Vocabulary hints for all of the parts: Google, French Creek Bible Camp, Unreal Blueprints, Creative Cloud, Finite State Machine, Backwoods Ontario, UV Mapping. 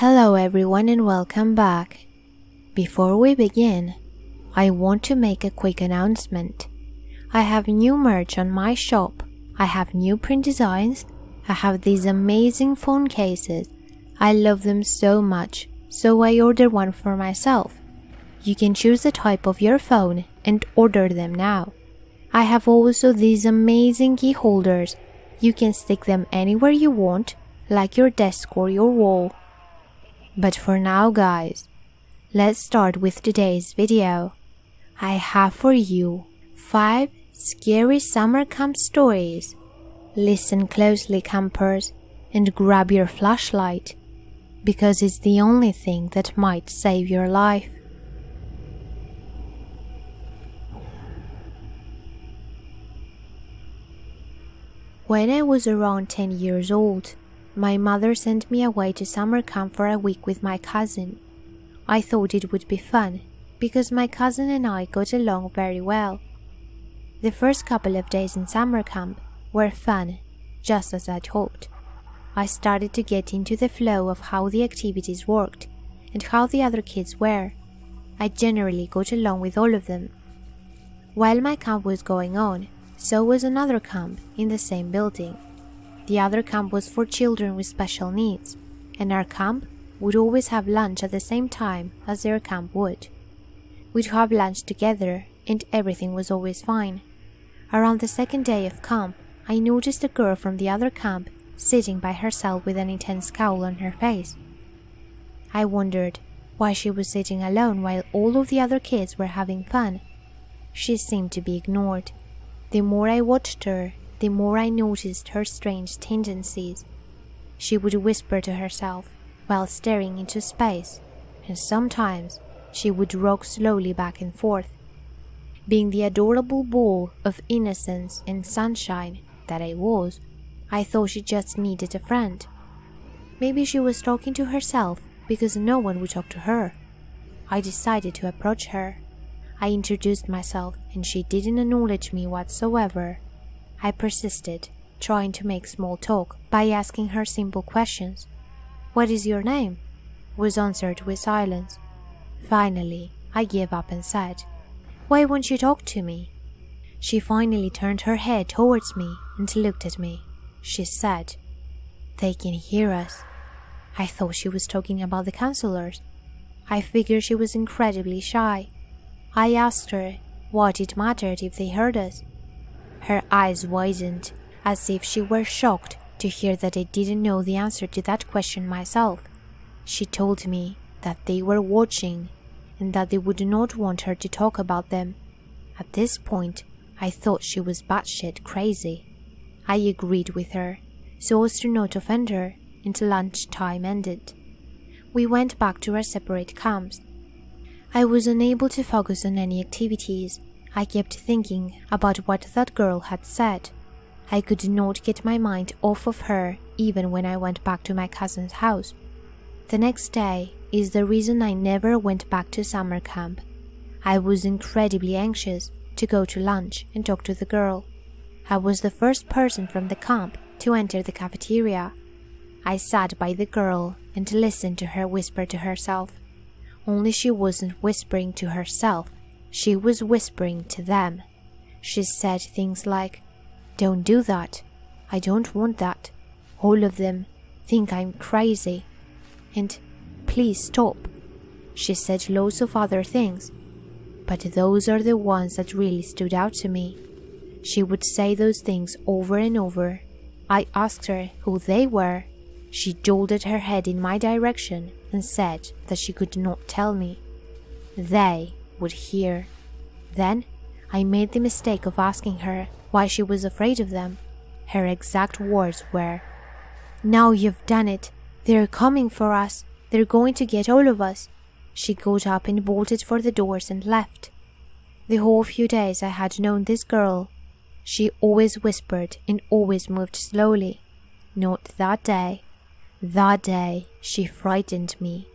Hello everyone and welcome back. Before we begin, I want to make a quick announcement. I have new merch on my shop, I have new print designs, I have these amazing phone cases. I love them so much, so I ordered one for myself. You can choose the type of your phone and order them now. I have also these amazing key holders. You can stick them anywhere you want, like your desk or your wall. But for now guys, let's start with today's video. I have for you 5 scary summer camp stories. Listen closely campers and grab your flashlight, because it's the only thing that might save your life. When I was around 10 years old, my mother sent me away to summer camp for a week with my cousin. I thought it would be fun, because my cousin and I got along very well. The first couple of days in summer camp were fun, just as I'd hoped. I started to get into the flow of how the activities worked, and how the other kids were. I generally got along with all of them. While my camp was going on, so was another camp in the same building. The other camp was for children with special needs, and our camp would always have lunch at the same time as their camp would. We'd have lunch together, and everything was always fine. Around the second day of camp, I noticed a girl from the other camp sitting by herself with an intense scowl on her face. I wondered why she was sitting alone while all of the other kids were having fun. She seemed to be ignored. The more I watched her, the more I noticed her strange tendencies. She would whisper to herself while staring into space, and sometimes she would rock slowly back and forth. Being the adorable ball of innocence and sunshine that I was, I thought she just needed a friend. Maybe she was talking to herself because no one would talk to her. I decided to approach her. I introduced myself and she didn't acknowledge me whatsoever. I persisted, trying to make small talk by asking her simple questions. "What is your name?" was answered with silence. Finally, I gave up and said, "Why won't you talk to me?" She finally turned her head towards me and looked at me. She said, "They can hear us." I thought she was talking about the counselors. I figured she was incredibly shy. I asked her what it mattered if they heard us. Her eyes widened, as if she were shocked to hear that I didn't know the answer to that question myself. She told me that they were watching, and that they would not want her to talk about them. At this point, I thought she was batshit crazy. I agreed with her, so as to not offend her, until lunchtime ended. We went back to our separate camps. I was unable to focus on any activities. I kept thinking about what that girl had said. I could not get my mind off of her even when I went back to my cousin's house. The next day is the reason I never went back to summer camp. I was incredibly anxious to go to lunch and talk to the girl. I was the first person from the camp to enter the cafeteria. I sat by the girl and listened to her whisper to herself. Only she wasn't whispering to herself. She was whispering to them. She said things like, "Don't do that. I don't want that. All of them think I'm crazy." And, "Please stop." She said loads of other things, but those are the ones that really stood out to me. She would say those things over and over. I asked her who they were. She jolted her head in my direction and said that she could not tell me. They would hear. Then I made the mistake of asking her why she was afraid of them. Her exact words were, "Now you've done it. They're coming for us. They're going to get all of us." She got up and bolted for the doors and left. The whole few days I had known this girl, she always whispered and always moved slowly. Not that day. That day she frightened me.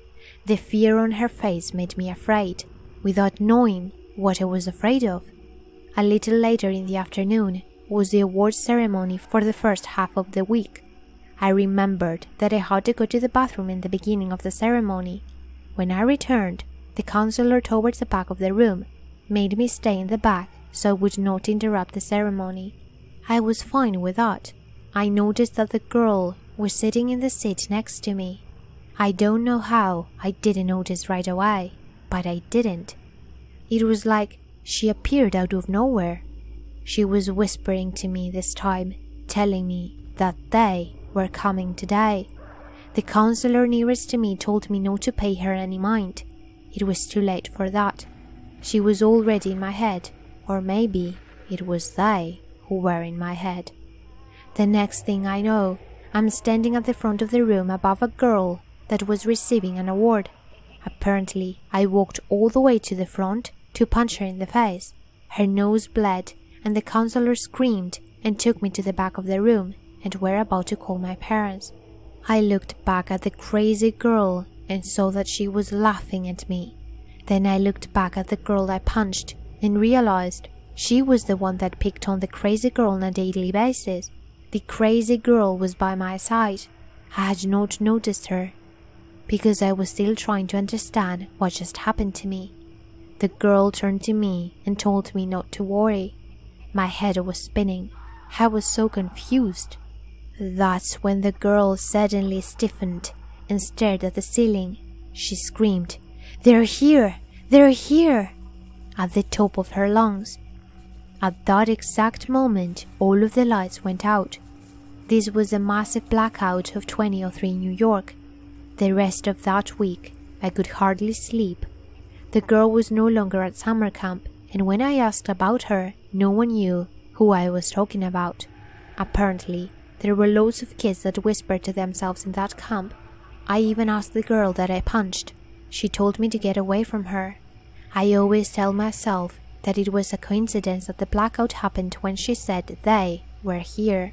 The fear on her face made me afraid, without knowing what I was afraid of. A little later in the afternoon was the award ceremony for the first half of the week. I remembered that I had to go to the bathroom in the beginning of the ceremony. When I returned, the counselor towards the back of the room made me stay in the back so I would not interrupt the ceremony. I was fine with that. I noticed that the girl was sitting in the seat next to me. I don't know how I didn't notice right away, but I didn't. It was like she appeared out of nowhere. She was whispering to me this time, telling me that they were coming today. The counselor nearest to me told me not to pay her any mind. It was too late for that. She was already in my head, or maybe it was they who were in my head. The next thing I know, I'm standing at the front of the room above a girl that was receiving an award. Apparently, I walked all the way to the front to punch her in the face. Her nose bled, and the counselor screamed and took me to the back of the room and were about to call my parents. I looked back at the crazy girl and saw that she was laughing at me. Then I looked back at the girl I punched and realized she was the one that picked on the crazy girl on a daily basis. The crazy girl was by my side. I had not noticed her, because I was still trying to understand what just happened to me. The girl turned to me and told me not to worry. My head was spinning. I was so confused. That's when the girl suddenly stiffened and stared at the ceiling. She screamed, "They're here! They're here!" at the top of her lungs. At that exact moment, all of the lights went out. This was a massive blackout of 2003 New York. The rest of that week, I could hardly sleep. The girl was no longer at summer camp, and when I asked about her, no one knew who I was talking about. Apparently, there were loads of kids that whispered to themselves in that camp. I even asked the girl that I punched. She told me to get away from her. I always tell myself that it was a coincidence that the blackout happened when she said they were here.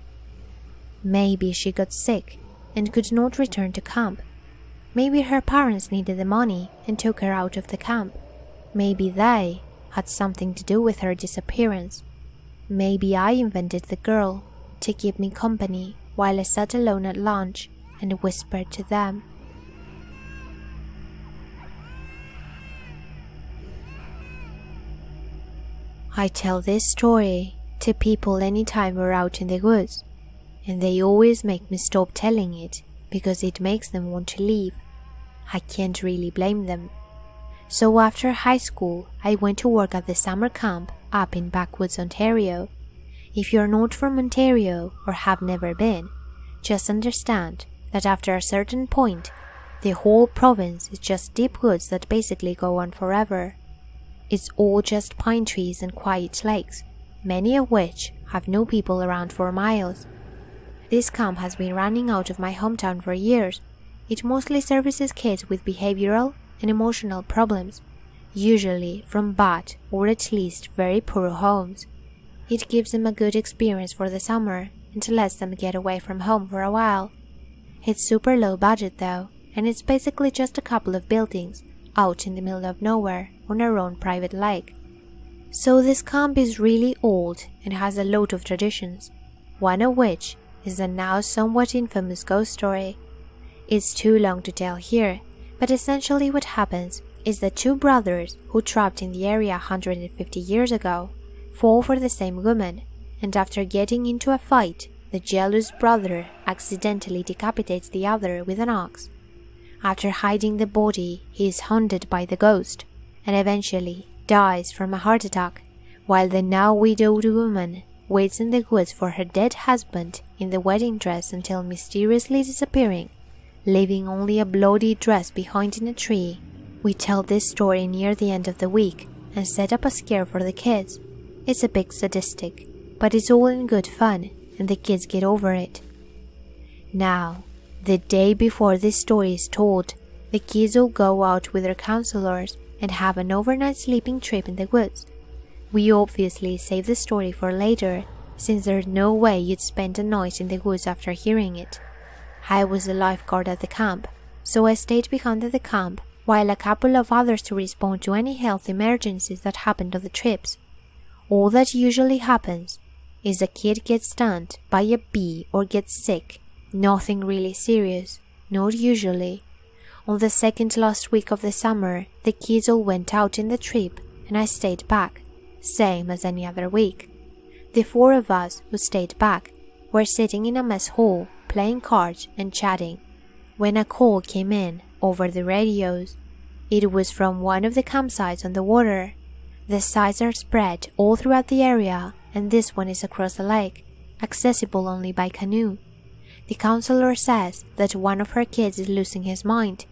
Maybe she got sick and could not return to camp. Maybe her parents needed the money and took her out of the camp. Maybe they had something to do with her disappearance. Maybe I invented the girl to keep me company while I sat alone at lunch and whispered to them. I tell this story to people anytime we're out in the woods, and they always make me stop telling it because it makes them want to leave. I can't really blame them. So after high school, I went to work at the summer camp up in Backwoods, Ontario. If you're not from Ontario or have never been, just understand that after a certain point, the whole province is just deep woods that basically go on forever. It's all just pine trees and quiet lakes, many of which have no people around for miles. This camp has been running out of my hometown for years. It mostly services kids with behavioral and emotional problems, usually from bad or at least very poor homes. It gives them a good experience for the summer and lets them get away from home for a while. It's super low budget though, and it's basically just a couple of buildings out in the middle of nowhere on our own private lake. So this camp is really old and has a lot of traditions, one of which is a now somewhat infamous ghost story. It's too long to tell here, but essentially what happens is that two brothers who trapped in the area 150 years ago fall for the same woman, and after getting into a fight, the jealous brother accidentally decapitates the other with an axe. After hiding the body, he is haunted by the ghost and eventually dies from a heart attack, while the now widowed woman waits in the woods for her dead husband in the wedding dress until mysteriously disappearing, leaving only a bloody dress behind in a tree. We tell this story near the end of the week and set up a scare for the kids. It's a bit sadistic, but it's all in good fun and the kids get over it. Now, the day before this story is told, the kids all go out with their counselors and have an overnight sleeping trip in the woods. We obviously save the story for later, since there's no way you'd spend a night in the woods after hearing it. I was a lifeguard at the camp, so I stayed behind at the camp while a couple of others to respond to any health emergencies that happened on the trips. All that usually happens is a kid gets stung by a bee or gets sick Nothing really serious, not usually. On the second last week of the summer, the kids all went out in the trip and I stayed back, same as any other week. The four of us who stayed back were sitting in a mess hall, playing cards and chatting, when a call came in over the radios. It was from one of the campsites on the water. The sites are spread all throughout the area and this one is across the lake, accessible only by canoe. The counselor says that one of her kids is losing his mind.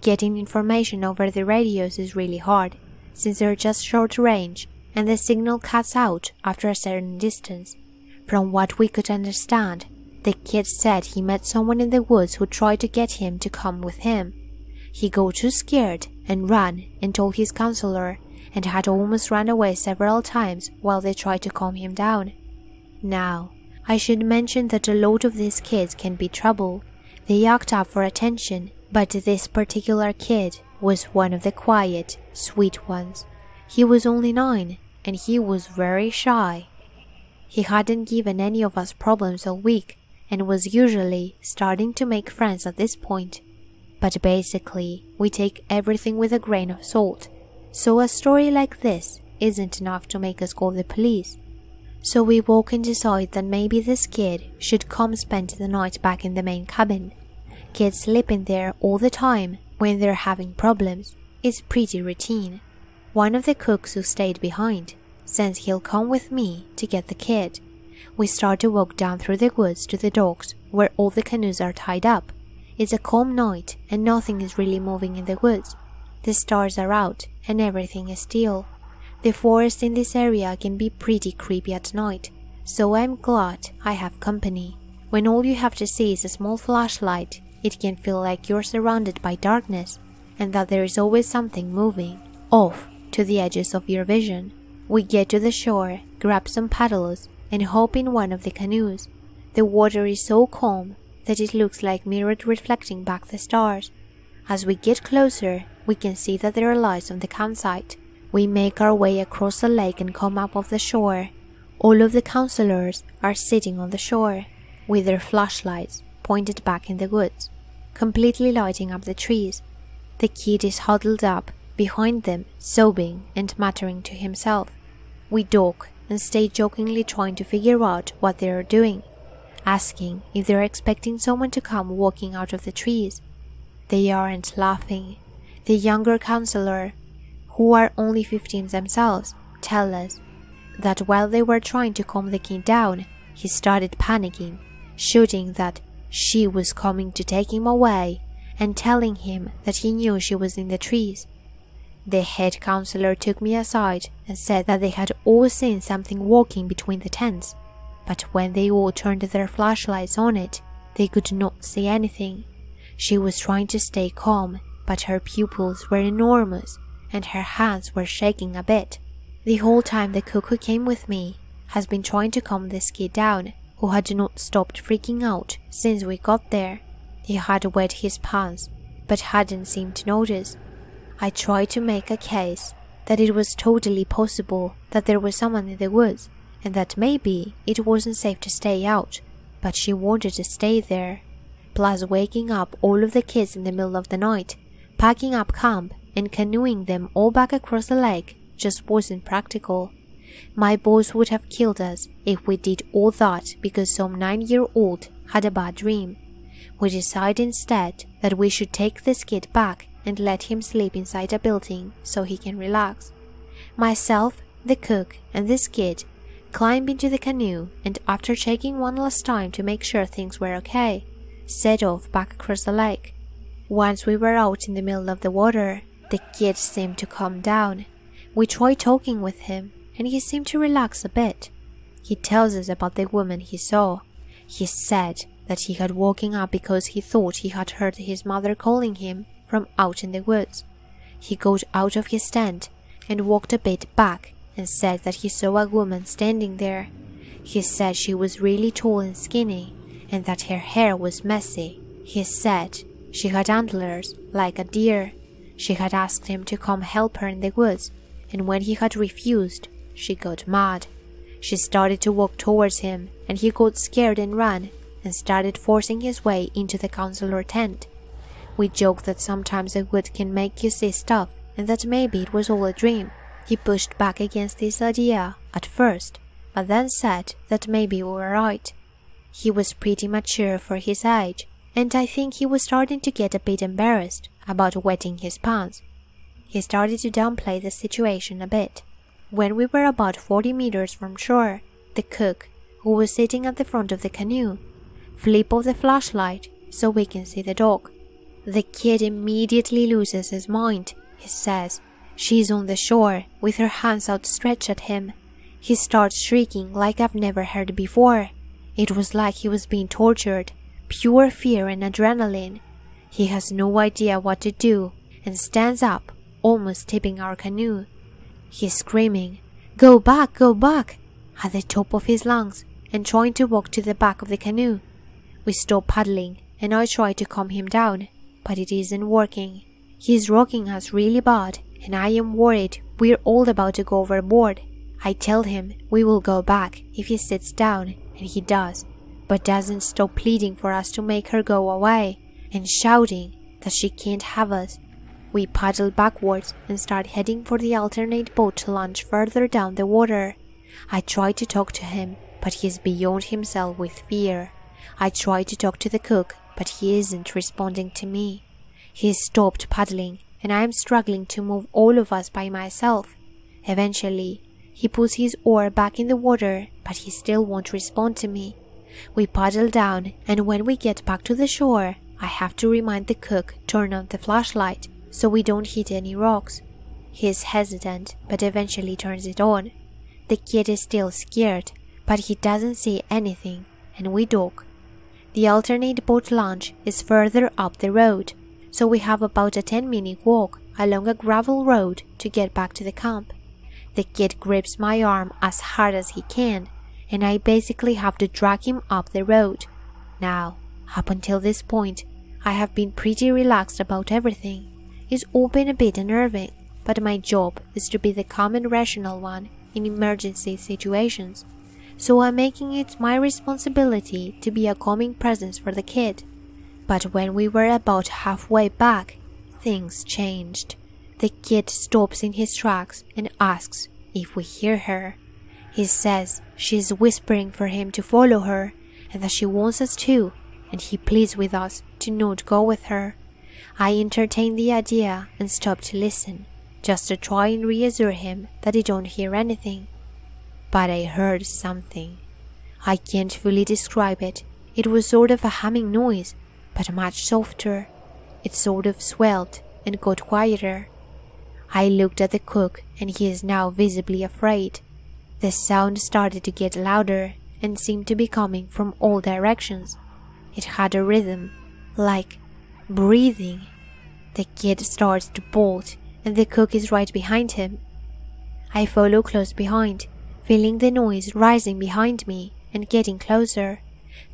Getting information over the radios is really hard, since they're just short range and the signal cuts out after a certain distance. From what we could understand, the kid said he met someone in the woods who tried to get him to come with him. He got too scared and ran and told his counselor, and had almost run away several times while they tried to calm him down. Now, I should mention that a lot of these kids can be trouble. They act up for attention, but this particular kid was one of the quiet, sweet ones. He was only 9 and he was very shy. He hadn't given any of us problems all week and was usually starting to make friends at this point. But basically, we take everything with a grain of salt, so a story like this isn't enough to make us call the police. So we walk and decide that maybe this kid should come spend the night back in the main cabin. Kids sleep in there all the time when they're having problems. It's pretty routine. One of the cooks who stayed behind says he'll come with me to get the kid. We start to walk down through the woods to the docks where all the canoes are tied up. It's a calm night and nothing is really moving in the woods. The stars are out and everything is still. The forest in this area can be pretty creepy at night, so I'm glad I have company. When all you have to see is a small flashlight, it can feel like you're surrounded by darkness and that there is always something moving off to the edges of your vision. We get to the shore, grab some paddles and hop in one of the canoes. The water is so calm that it looks like mirrored reflecting back the stars. As we get closer, we can see that there are lights on the campsite. We make our way across the lake and come up off the shore. All of the counselors are sitting on the shore with their flashlights pointed back in the woods, completely lighting up the trees. The kid is huddled up behind them, sobbing and muttering to himself. We talk and stay jokingly trying to figure out what they are doing, asking if they are expecting someone to come walking out of the trees. They aren't laughing. The younger counselor, who are only 15 themselves, tell us that while they were trying to calm the kid down, he started panicking, shouting that she was coming to take him away and telling him that he knew she was in the trees. The head counselor took me aside and said that they had all seen something walking between the tents, but when they all turned their flashlights on it, they could not see anything. She was trying to stay calm, but her pupils were enormous and her hands were shaking a bit. The whole time the cook who came with me has been trying to calm this kid down, who had not stopped freaking out since we got there. He had wet his pants, but hadn't seemed to notice. I tried to make a case that it was totally possible that there was someone in the woods and that maybe it wasn't safe to stay out, but she wanted to stay there. Plus waking up all of the kids in the middle of the night, packing up camp and canoeing them all back across the lake just wasn't practical. My boss would have killed us if we did all that because some 9-year-old had a bad dream. We decided instead that we should take this kid back and let him sleep inside a building so he can relax. Myself, the cook and this kid climbed into the canoe and, after checking one last time to make sure things were okay, set off back across the lake. Once we were out in the middle of the water, the kid seemed to calm down. We tried talking with him and he seemed to relax a bit. He tells us about the woman he saw. He said that he had woken up because he thought he had heard his mother calling him from out in the woods. He got out of his tent and walked a bit back and said that he saw a woman standing there. He said she was really tall and skinny and that her hair was messy. He said she had antlers like a deer. She had asked him to come help her in the woods, and when he had refused, she got mad. She started to walk towards him and he got scared and ran, and started forcing his way into the councillor tent. We joked that sometimes the wood can make you see stuff, and that maybe it was all a dream. He pushed back against this idea at first, but then said that maybe we were right. He was pretty mature for his age, and I think he was starting to get a bit embarrassed about wetting his pants. He started to downplay the situation a bit. When we were about 40 meters from shore, the cook, who was sitting at the front of the canoe, flipped off the flashlight so we can see the dog. The kid immediately loses his mind, he says. She's on the shore, with her hands outstretched at him. He starts shrieking like I've never heard before. It was like he was being tortured, pure fear and adrenaline. He has no idea what to do and stands up, almost tipping our canoe. He's screaming, "Go back, go back," at the top of his lungs and trying to walk to the back of the canoe. We stop paddling and I try to calm him down, but it isn't working. He's rocking us really bad, and I am worried we're all about to go overboard. I tell him we will go back if he sits down, and he does, but doesn't stop pleading for us to make her go away and shouting that she can't have us. We paddle backwards and start heading for the alternate boat to launch further down the water. I try to talk to him, but he's beyond himself with fear. I try to talk to the cook, but he isn't responding to me. He's stopped paddling, and I am struggling to move all of us by myself. Eventually, he puts his oar back in the water, but he still won't respond to me. We paddle down, and when we get back to the shore, I have to remind the cook to turn on the flashlight so we don't hit any rocks. He is hesitant, but eventually turns it on. The kid is still scared, but he doesn't see anything, and we dock. The alternate boat launch is further up the road, so we have about a 10-minute walk along a gravel road to get back to the camp. The kid grips my arm as hard as he can, and I basically have to drag him up the road. Now, up until this point, I have been pretty relaxed about everything. It's all been a bit unnerving, but my job is to be the calm and rational one in emergency situations, so I'm making it my responsibility to be a calming presence for the kid. But when we were about halfway back, things changed. The kid stops in his tracks and asks if we hear her. He says she's whispering for him to follow her and that she wants us to, and he pleads with us to not go with her. I entertain the idea and stop to listen, just to try and reassure him that I don't hear anything. But I heard something. I can't fully describe it. It was sort of a humming noise, but much softer. It sort of swelled and got quieter. I looked at the cook, and he is now visibly afraid. The sound started to get louder and seemed to be coming from all directions. It had a rhythm, like breathing. The kid starts to bolt, and the cook is right behind him. I follow close behind, feeling the noise rising behind me and getting closer.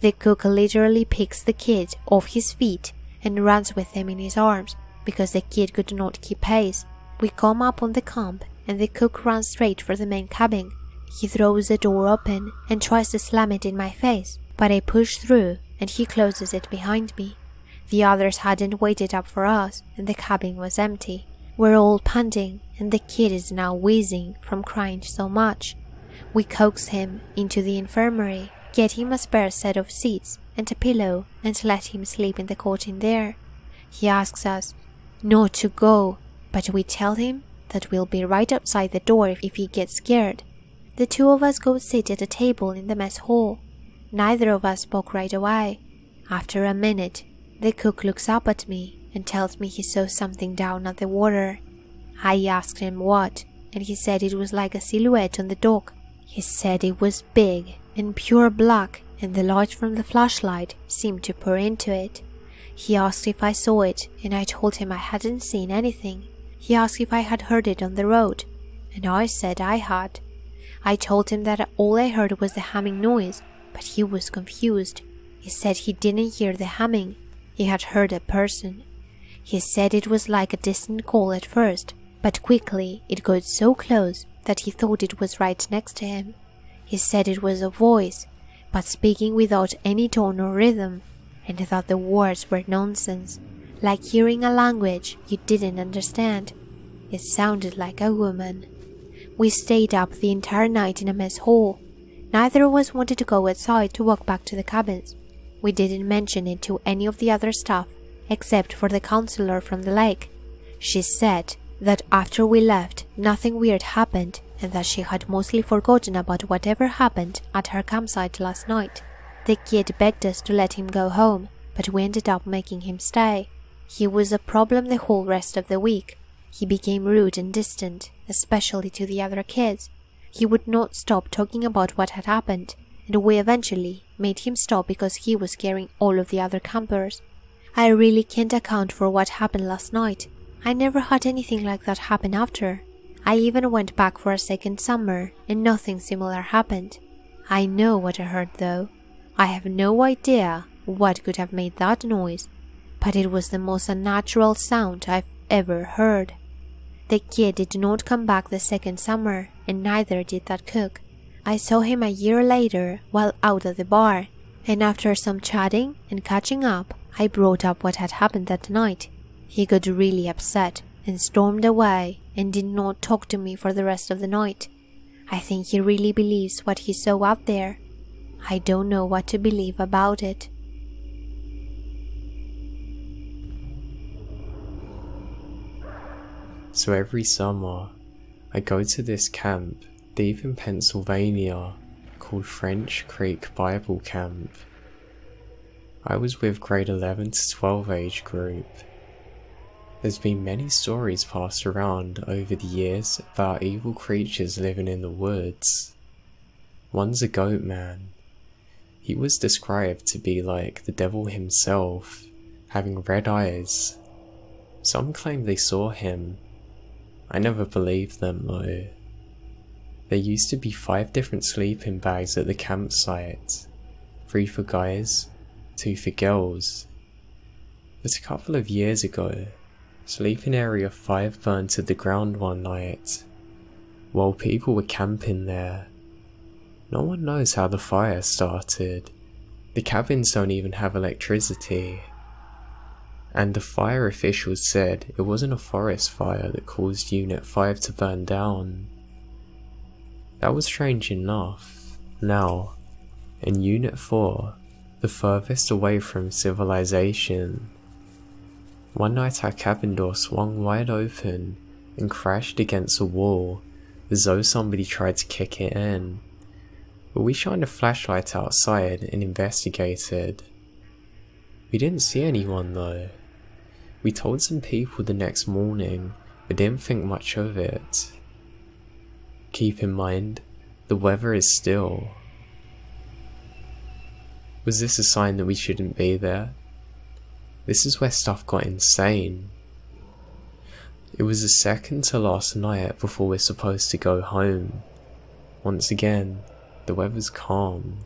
The cook literally picks the kid off his feet and runs with him in his arms, because the kid could not keep pace. We come up on the camp, and the cook runs straight for the main cabin. He throws the door open and tries to slam it in my face, but I push through and he closes it behind me. The others hadn't waited up for us, and the cabin was empty. We're all panting, and the kid is now wheezing from crying so much. We coax him into the infirmary, get him a spare set of seats and a pillow, and let him sleep in the cot in there. He asks us not to go, but we tell him that we'll be right outside the door if he gets scared. The two of us go sit at a table in the mess hall. Neither of us spoke right away. After a minute, the cook looks up at me and tells me he saw something down at the water. I asked him what, and he said it was like a silhouette on the dock. He said it was big and pure black, and the light from the flashlight seemed to pour into it. He asked if I saw it, and I told him I hadn't seen anything. He asked if I had heard it on the road, and I said I had. I told him that all I heard was the humming noise, but he was confused. He said he didn't hear the humming, he had heard a person. He said it was like a distant call at first, but quickly it got so close that he thought it was right next to him. He said it was a voice, but speaking without any tone or rhythm, and thought the words were nonsense, like hearing a language you didn't understand. It sounded like a woman. We stayed up the entire night in a mess hall. Neither of us wanted to go outside to walk back to the cabins. We didn't mention it to any of the other staff, except for the counselor from the lake. She said that after we left, nothing weird happened, and that she had mostly forgotten about whatever happened at her campsite last night. The kid begged us to let him go home, but we ended up making him stay. He was a problem the whole rest of the week. He became rude and distant, especially to the other kids. He would not stop talking about what had happened, and we eventually made him stop because he was scaring all of the other campers. I really can't account for what happened last night. I never had anything like that happen after. I even went back for a second summer, and nothing similar happened. I know what I heard though. I have no idea what could have made that noise, but it was the most unnatural sound I've ever heard. The kid did not come back the second summer, and neither did that cook. I saw him a year later while out at the bar, and after some chatting and catching up, I brought up what had happened that night. He got really upset and stormed away and did not talk to me for the rest of the night. I think he really believes what he saw out there. I don't know what to believe about it. So every summer, I go to this camp deep in Pennsylvania called French Creek Bible Camp. I was with grade 11 to 12 age group. There's been many stories passed around over the years about evil creatures living in the woods. One's a goat man. He was described to be like the devil himself, having red eyes. Some claim they saw him. I never believed them though. There used to be 5 different sleeping bags at the campsite, 3 for guys, 2 for girls. But a couple of years ago, sleeping area 5 burned to the ground one night, while people were camping there. No one knows how the fire started. The cabins don't even have electricity. And the fire officials said it wasn't a forest fire that caused Unit 5 to burn down. That was strange enough. Now, in Unit 4, the furthest away from civilization, one night our cabin door swung wide open and crashed against a wall as though somebody tried to kick it in. But we shined a flashlight outside and investigated. We didn't see anyone though. We told some people the next morning, but didn't think much of it. Keep in mind, the weather is still. Was this a sign that we shouldn't be there? This is where stuff got insane. It was the second to last night before we're supposed to go home. Once again, the weather's calm.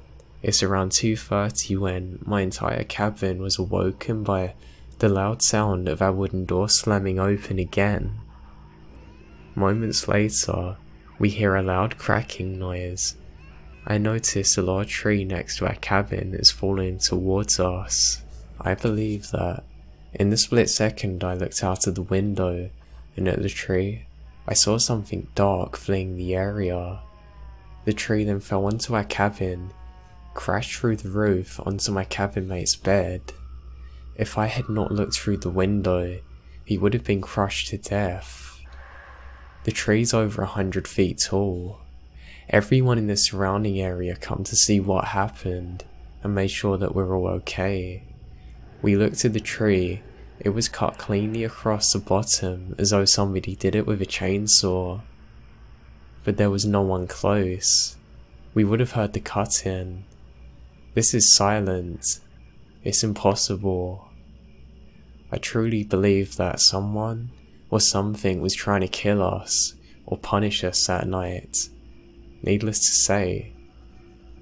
It's around 2:30 when my entire cabin was awoken by the loud sound of our wooden door slamming open again. Moments later, we hear a loud cracking noise. I notice a large tree next to our cabin is falling towards us. I believe that. In the split second I looked out of the window and at the tree, I saw something dark fleeing the area. The tree then fell onto our cabin, crashed through the roof onto my cabin mate's bed. If I had not looked through the window, he would have been crushed to death. The tree's over 100 feet tall. Everyone in the surrounding area come to see what happened and made sure that we're all okay. We looked at the tree. It was cut cleanly across the bottom as though somebody did it with a chainsaw. But there was no one close. We would have heard the cut-in. This is silent. It's impossible. I truly believe that someone or something was trying to kill us or punish us that night. Needless to say,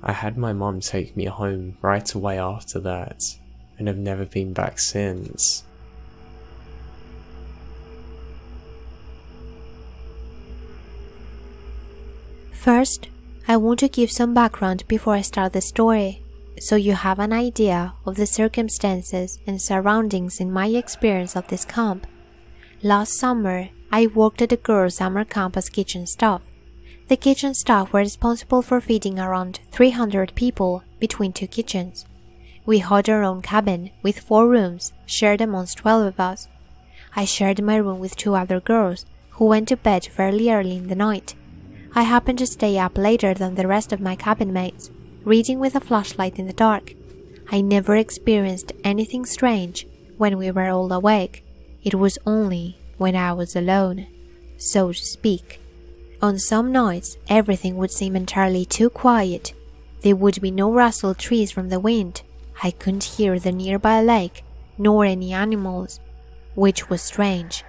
I had my mum take me home right away after that and have never been back since. First, I want to give some background before I start the story, so you have an idea of the circumstances and surroundings in my experience of this camp. Last summer, I worked at a girls' summer camp as kitchen staff. The kitchen staff were responsible for feeding around 300 people between two kitchens. We had our own cabin with 4 rooms shared amongst 12 of us. I shared my room with 2 other girls who went to bed fairly early in the night. I happened to stay up later than the rest of my cabin mates, reading with a flashlight in the dark. I never experienced anything strange when we were all awake. It was only when I was alone, so to speak. On some nights, everything would seem entirely too quiet. There would be no rustle trees from the wind. I couldn't hear the nearby lake, nor any animals, which was strange.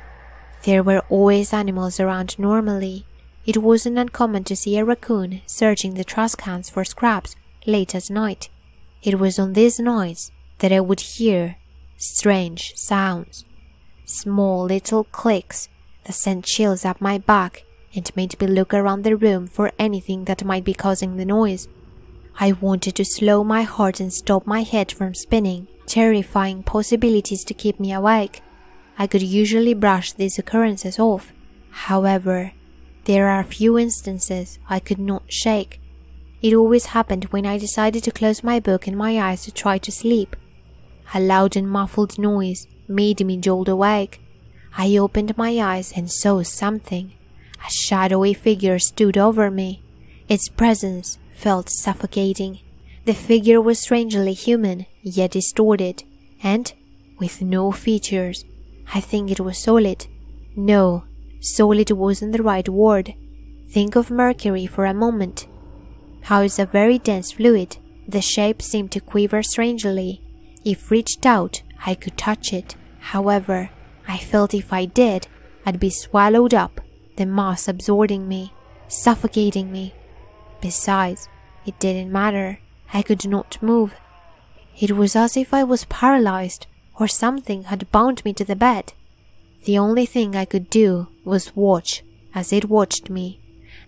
There were always animals around normally. It wasn't uncommon to see a raccoon searching the trash cans for scraps late at night. It was on these nights that I would hear strange sounds. Small little clicks that sent chills up my back and made me look around the room for anything that might be causing the noise. I wanted to slow my heart and stop my head from spinning, terrifying possibilities to keep me awake. I could usually brush these occurrences off. However, there are few instances I could not shake. It always happened when I decided to close my book and my eyes to try to sleep. A loud and muffled noise made me jolt awake. I opened my eyes and saw something. A shadowy figure stood over me. Its presence felt suffocating. The figure was strangely human, yet distorted, and with no features. I think it was solid. No, solid wasn't the right word. Think of mercury for a moment. How it's a very dense fluid. The shape seemed to quiver strangely. If reached out, I could touch it. However, I felt if I did, I'd be swallowed up. The mass absorbing me, suffocating me. Besides, it didn't matter. I could not move. It was as if I was paralyzed or something had bound me to the bed. The only thing I could do was watch as it watched me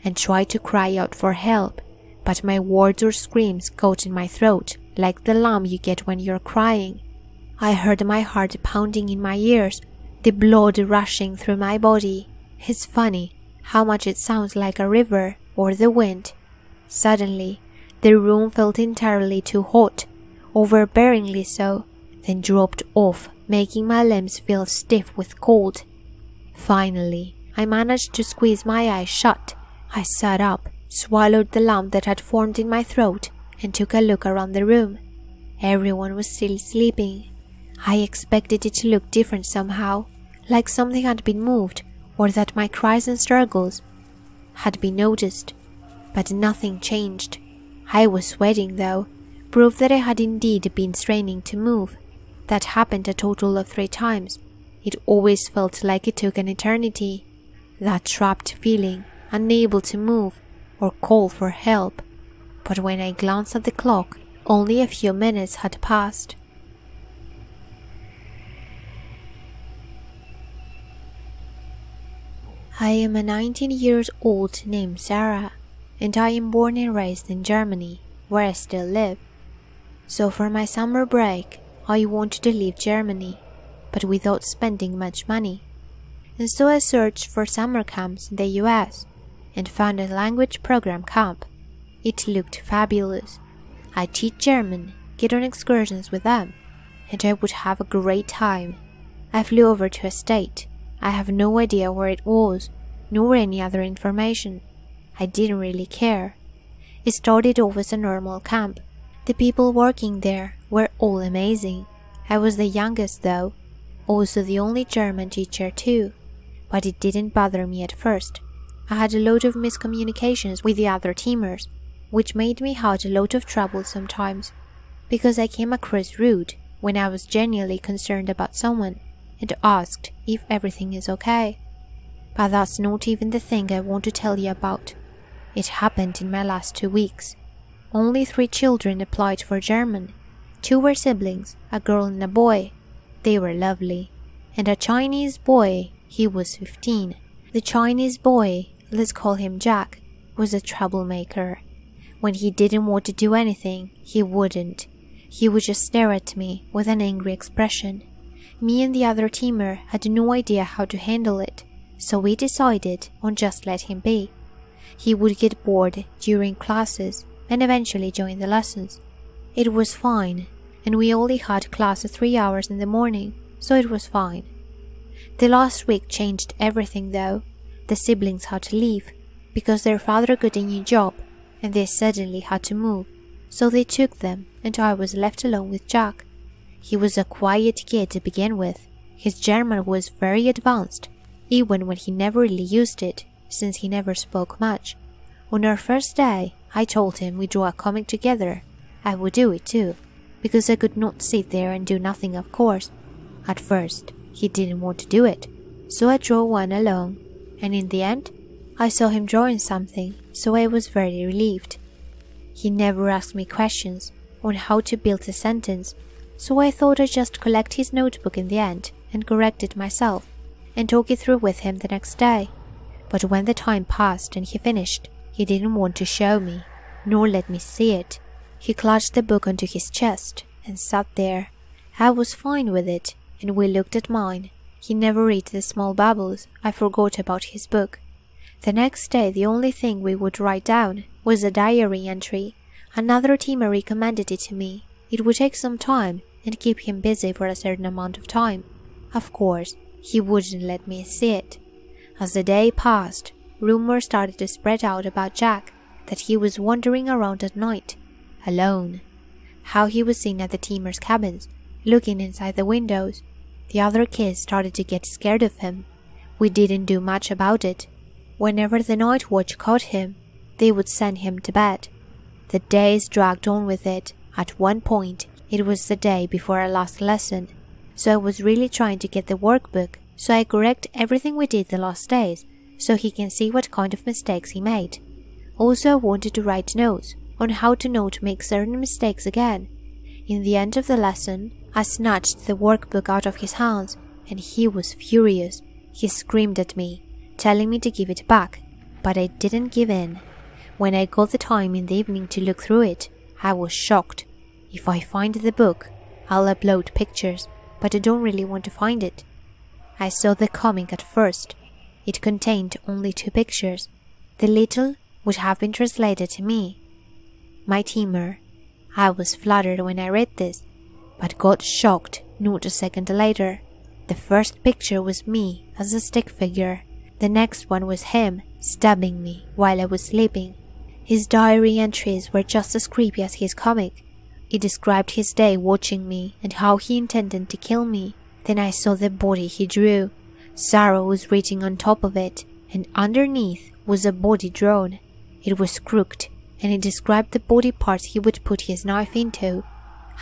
and try to cry out for help, but my words or screams caught in my throat like the lump you get when you're crying. I heard my heart pounding in my ears, the blood rushing through my body. It's funny how much it sounds like a river or the wind. Suddenly, the room felt entirely too hot, overbearingly so, then dropped off, making my limbs feel stiff with cold. Finally, I managed to squeeze my eyes shut. I sat up, swallowed the lump that had formed in my throat, and took a look around the room. Everyone was still sleeping. I expected it to look different somehow, like something had been moved, or that my cries and struggles had been noticed, but nothing changed. I was sweating though, proof that I had indeed been straining to move. That happened a total of 3 times. It always felt like it took an eternity. That trapped feeling, unable to move or call for help. But when I glanced at the clock, only a few minutes had passed. I am a 19-year-old named Sarah, and I am born and raised in Germany, where I still live. So for my summer break, I wanted to leave Germany, but without spending much money. And so I searched for summer camps in the US, and found a language program camp. It looked fabulous. I teach German, get on excursions with them, and I would have a great time. I flew over to a state. I have no idea where it was, nor any other information. I didn't really care. It started off as a normal camp. The people working there were all amazing. I was the youngest though, also the only German teacher too. But it didn't bother me at first. I had a lot of miscommunications with the other teamers, which made me have a lot of trouble sometimes, because I came across rude when I was genuinely concerned about someone and asked if everything is okay. But that's not even the thing I want to tell you about. It happened in my last 2 weeks. Only 3 children applied for German. 2 were siblings, a girl and a boy. They were lovely. And a Chinese boy, he was 15. The Chinese boy, let's call him Jack, was a troublemaker. When he didn't want to do anything, he wouldn't. He would just stare at me with an angry expression. Me and the other teamer had no idea how to handle it, so we decided on just let him be. He would get bored during classes and eventually join the lessons. It was fine, and we only had class at 3 hours in the morning, so it was fine. The last week changed everything though. The siblings had to leave, because their father got a new job, and they suddenly had to move, so they took them and I was left alone with Jack. He was a quiet kid to begin with. His German was very advanced, even when he never really used it, since he never spoke much. On our first day, I told him we draw a comic together. I would do it too, because I could not sit there and do nothing, of course. At first, he didn't want to do it, so I drew one alone, and in the end, I saw him drawing something, so I was very relieved. He never asked me questions on how to build a sentence, so I thought I'd just collect his notebook in the end and correct it myself, and talk it through with him the next day. But when the time passed and he finished, he didn't want to show me, nor let me see it. He clutched the book onto his chest and sat there. I was fine with it, and we looked at mine. He never read the small bubbles. I forgot about his book. The next day, the only thing we would write down was a diary entry. Another teamer recommended it to me. It would take some time and keep him busy for a certain amount of time. Of course, he wouldn't let me see it. As the day passed, rumors started to spread out about Jack, that he was wandering around at night, alone. How he was seen at the teamers' cabins, looking inside the windows. The other kids started to get scared of him. We didn't do much about it. Whenever the night watch caught him, they would send him to bed. The days dragged on with it. At one point, it was the day before our last lesson, so I was really trying to get the workbook, so I correct everything we did the last days, so he can see what kind of mistakes he made. Also, I wanted to write notes on how to not make certain mistakes again. In the end of the lesson, I snatched the workbook out of his hands, and he was furious. He screamed at me, telling me to give it back, but I didn't give in. When I got the time in the evening to look through it, I was shocked. If I find the book, I'll upload pictures, but I don't really want to find it. I saw the comic at first. It contained only 2 pictures. The little would have been translated to me. My teamer. I was fluttered when I read this, but got shocked not a second later. The first picture was me as a stick figure. The next one was him stabbing me while I was sleeping. His diary entries were just as creepy as his comic. It described his day watching me and how he intended to kill me. Then I saw the body he drew. Sarah was written on top of it, and underneath was a body drawn. It was crooked, and it described the body parts he would put his knife into.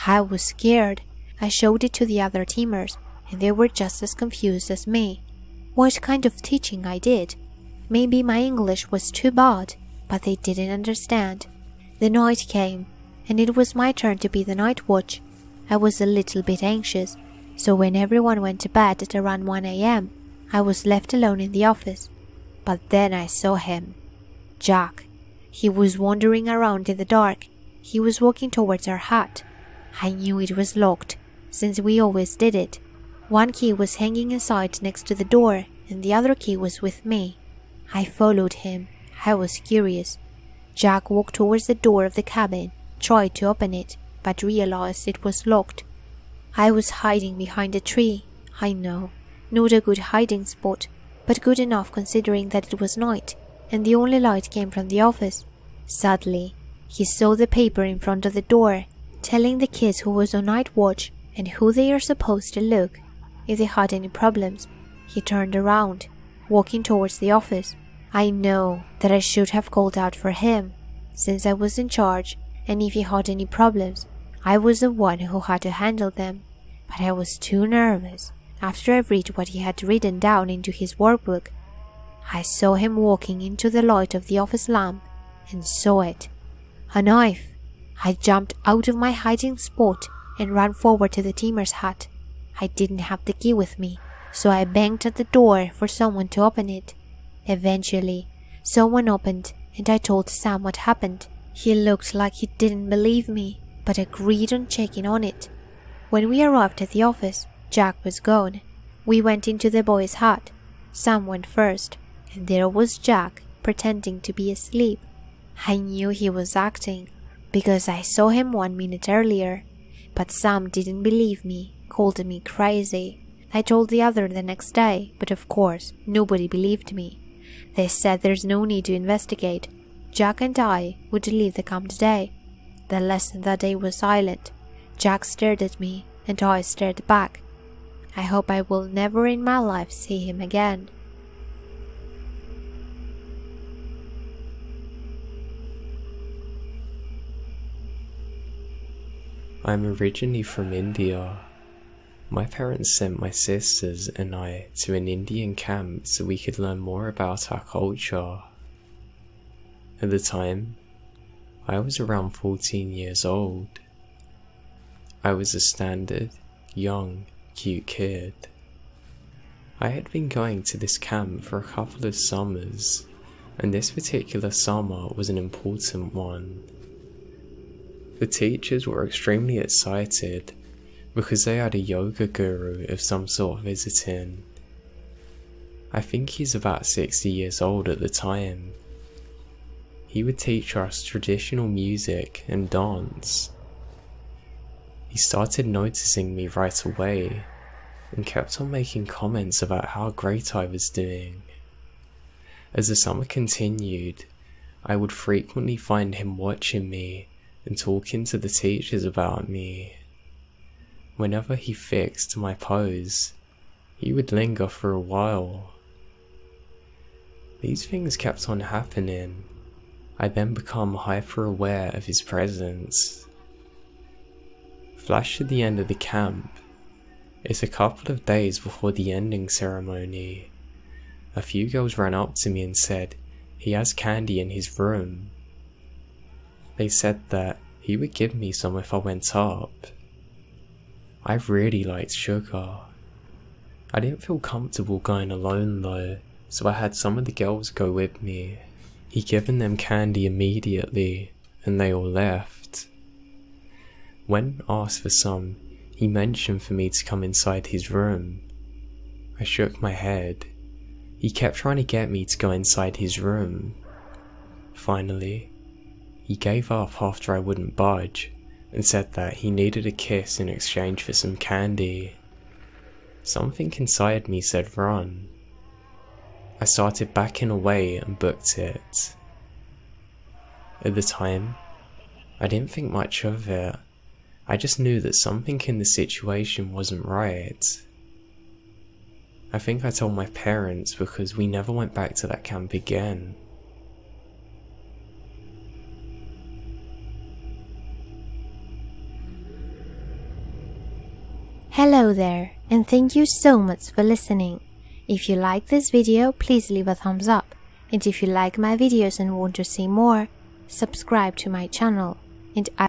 I was scared. I showed it to the other teamers, and they were just as confused as me. What kind of teaching I did? Maybe my English was too bad, but they didn't understand. The night came, and it was my turn to be the night watch. I was a little bit anxious. So when everyone went to bed at around 1 a.m, I was left alone in the office. But then I saw him. Jack. He was wandering around in the dark. He was walking towards our hut. I knew it was locked, since we always did it. One key was hanging aside next to the door, and the other key was with me. I followed him. I was curious. Jack walked towards the door of the cabin, tried to open it, but realized it was locked. I was hiding behind a tree. I know, not a good hiding spot, but good enough considering that it was night, and the only light came from the office. Sadly, he saw the paper in front of the door, telling the kids who was on night watch and who they are supposed to look if they had any problems. He turned around, walking towards the office. I know that I should have called out for him, since I was in charge, and if he had any problems, I was the one who had to handle them, but I was too nervous after I read what he had written down into his workbook. I saw him walking into the light of the office lamp and saw it. A knife. I jumped out of my hiding spot and ran forward to the teamer's hut. I didn't have the key with me, so I banged at the door for someone to open it. Eventually, someone opened, and I told Sam what happened. He looked like he didn't believe me, but agreed on checking on it. When we arrived at the office, Jack was gone. We went into the boys' hut. Sam went first, and there was Jack pretending to be asleep. I knew he was acting, because I saw him 1 minute earlier. But Sam didn't believe me, called me crazy. I told the other the next day, but of course, nobody believed me. They said there's no need to investigate. Jack and I would leave the camp today. The lesson that day was silent. Jack stared at me, and I stared back. I hope I will never in my life see him again. I'm originally from India. My parents sent my sisters and I to an Indian camp so we could learn more about our culture. At the time, I was around 14 years old. I was a standard, young, cute kid. I had been going to this camp for a couple of summers, and this particular summer was an important one. The teachers were extremely excited because they had a yoga guru of some sort visiting. I think he's about 60 years old at the time. He would teach us traditional music and dance. He started noticing me right away and kept on making comments about how great I was doing. As the summer continued, I would frequently find him watching me and talking to the teachers about me. Whenever he fixed my pose, he would linger for a while. These things kept on happening. I then become hyper-aware of his presence. Flash to the end of the camp. It's a couple of days before the ending ceremony. A few girls ran up to me and said he has candy in his room. They said that he would give me some if I went up. I really liked sugar. I didn't feel comfortable going alone though, so I had some of the girls go with me. He given them candy immediately, and they all left. When asked for some, he mentioned for me to come inside his room. I shook my head. He kept trying to get me to go inside his room. Finally, he gave up after I wouldn't budge, and said that he needed a kiss in exchange for some candy. Something inside me said run. I started backing away and booked it. At the time, I didn't think much of it. I just knew that something in the situation wasn't right. I think I told my parents because we never went back to that camp again. Hello there, and thank you so much for listening. If you like this video, please leave a thumbs up, and if you like my videos and want to see more, subscribe to my channel, and I